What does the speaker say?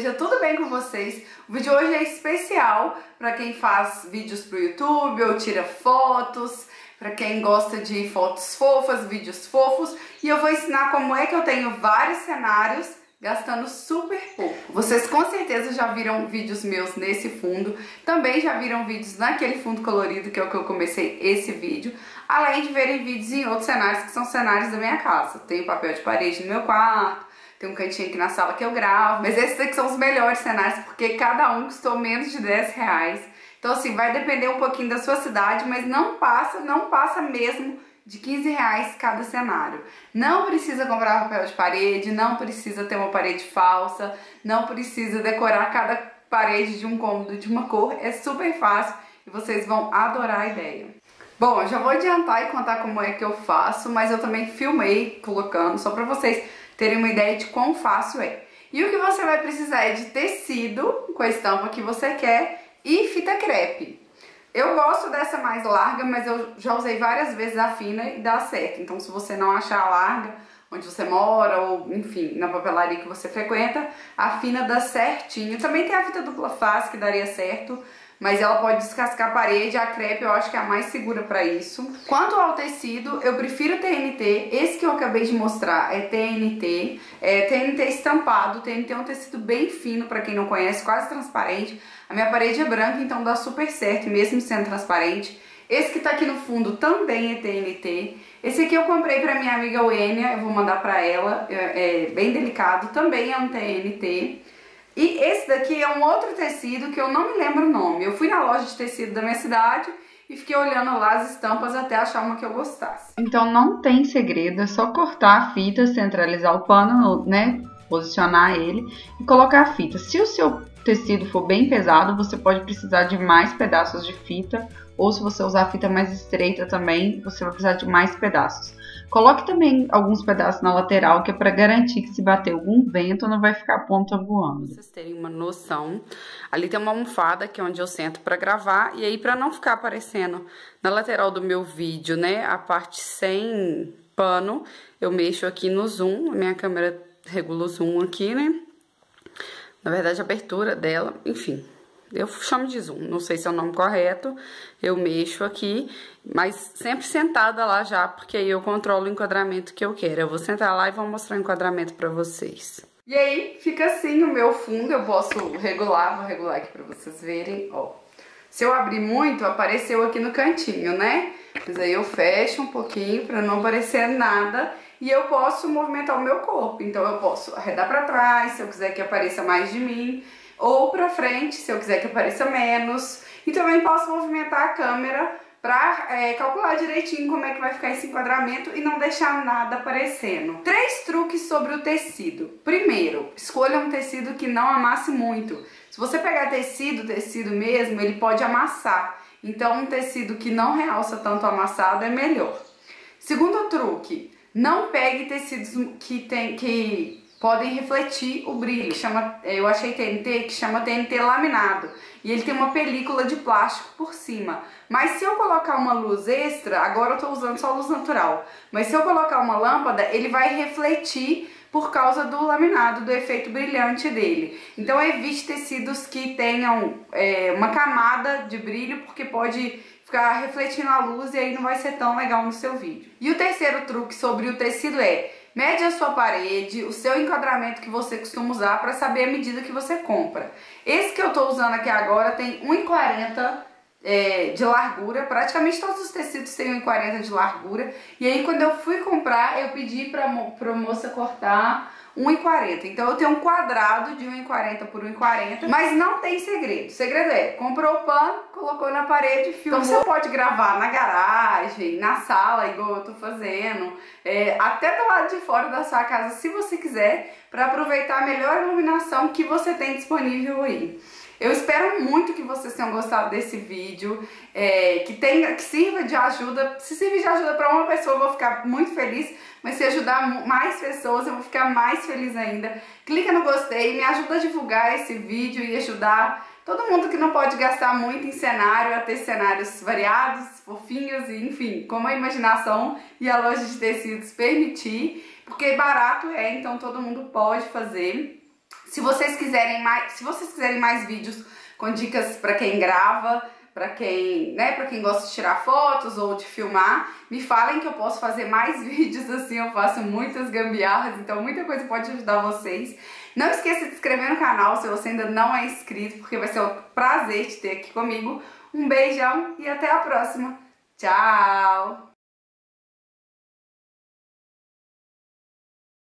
esteja tudo bem com vocês. O vídeo hoje é especial para quem faz vídeos para o YouTube ou tira fotos, para quem gosta de fotos fofas, vídeos fofos, e eu vou ensinar como é que eu tenho vários cenários gastando super pouco. Vocês com certeza já viram vídeos meus nesse fundo, também já viram vídeos naquele fundo colorido, que é o que eu comecei esse vídeo, além de verem vídeos em outros cenários, que são cenários da minha casa. Tem papel de parede no meu quarto, tem um cantinho aqui na sala que eu gravo, mas esses aqui são os melhores cenários, porque cada um custou menos de R$10. Então assim, vai depender um pouquinho da sua cidade, mas não passa mesmo de R$15 cada cenário. Não precisa comprar papel de parede, não precisa ter uma parede falsa, não precisa decorar cada parede de um cômodo de uma cor. É super fácil e vocês vão adorar a ideia. Bom, eu já vou adiantar e contar como é que eu faço, mas eu também filmei colocando, só para vocês terem uma ideia de quão fácil é. E o que você vai precisar é de tecido, com a estampa que você quer, e fita crepe. Eu gosto dessa mais larga, mas eu já usei várias vezes a fina e dá certo. Então, se você não achar a larga onde você mora ou, enfim, na papelaria que você frequenta, a fina dá certinho. Também tem a fita dupla face que daria certo, mas ela pode descascar a parede. A crepe eu acho que é a mais segura para isso. Quanto ao tecido, eu prefiro TNT. Esse que eu acabei de mostrar é TNT. É TNT estampado. TNT é um tecido bem fino, para quem não conhece, quase transparente. A minha parede é branca, então dá super certo, mesmo sendo transparente. Esse que tá aqui no fundo também é TNT. Esse aqui eu comprei pra minha amiga Wênia, eu vou mandar pra ela, é bem delicado, também é um TNT. E esse daqui é um outro tecido que eu não me lembro o nome. Eu fui na loja de tecido da minha cidade e fiquei olhando lá as estampas até achar uma que eu gostasse. Então não tem segredo, é só cortar a fita, centralizar o pano, né? Posicionar ele e colocar a fita. Se o seu tecido for bem pesado, você pode precisar de mais pedaços de fita, ou se você usar a fita mais estreita também, você vai precisar de mais pedaços. Coloque também alguns pedaços na lateral, que é para garantir que se bater algum vento não vai ficar a ponta voando. Pra vocês terem uma noção, ali tem uma almofada que é onde eu sento para gravar, e aí para não ficar aparecendo na lateral do meu vídeo, né, a parte sem pano, eu mexo aqui no zoom, a minha câmera regula o zoom aqui, né? Na verdade, a abertura dela, enfim, eu chamo de zoom, não sei se é o nome correto, eu mexo aqui, mas sempre sentada lá já, porque aí eu controlo o enquadramento que eu quero. Eu vou sentar lá e vou mostrar o enquadramento pra vocês. E aí, fica assim o meu fundo, eu posso regular, vou regular aqui pra vocês verem, ó. Se eu abrir muito, apareceu aqui no cantinho, né? Mas aí eu fecho um pouquinho pra não aparecer nada. E eu posso movimentar o meu corpo, então eu posso arredar pra trás, se eu quiser que apareça mais de mim, ou pra frente, se eu quiser que apareça menos. E também posso movimentar a câmera pra calcular direitinho como é que vai ficar esse enquadramento e não deixar nada aparecendo. 3 truques sobre o tecido. Primeiro, escolha um tecido que não amasse muito. Se você pegar tecido mesmo, ele pode amassar. Então, um tecido que não realça tanto amassado é melhor. Segundo truque, não pegue tecidos que podem refletir o brilho. Eu achei TNT que chama TNT laminado. E ele tem uma película de plástico por cima. Mas se eu colocar uma luz extra, agora eu tô usando só luz natural, mas se eu colocar uma lâmpada, ele vai refletir por causa do laminado, do efeito brilhante dele. Então evite tecidos que tenham uma camada de brilho, porque pode ficar refletindo a luz e aí não vai ser tão legal no seu vídeo. E o terceiro truque sobre o tecido é: mede a sua parede, o seu enquadramento que você costuma usar, para saber a medida que você compra. Esse que eu tô usando aqui agora tem 1,40 de largura. Praticamente todos os tecidos têm 1,40 de largura. E aí quando eu fui comprar, eu pedi pra moça cortar 1,40. Então eu tenho um quadrado de 1,40 por 1,40, mas não tem segredo. O segredo é: comprou o pano, colocou na parede, filmou. Então você pode gravar na garagem, na sala, igual eu tô fazendo, até do lado de fora da sua casa, se você quiser, para aproveitar a melhor iluminação que você tem disponível aí. Eu espero muito que vocês tenham gostado desse vídeo, que sirva de ajuda. Se servir de ajuda para uma pessoa, eu vou ficar muito feliz, mas se ajudar mais pessoas, eu vou ficar mais feliz ainda. Clica no gostei, me ajuda a divulgar esse vídeo e ajudar todo mundo que não pode gastar muito em cenário, a ter cenários variados, fofinhos e, enfim, como a imaginação e a loja de tecidos permitir, porque barato então todo mundo pode fazer. Se vocês quiserem mais, vídeos com dicas para quem grava, para quem, né, para quem gosta de tirar fotos ou de filmar, me falem que eu posso fazer mais vídeos assim, eu faço muitas gambiarras, então muita coisa pode ajudar vocês. Não esqueça de se inscrever no canal se você ainda não é inscrito, porque vai ser um prazer te ter aqui comigo. Um beijão e até a próxima. Tchau!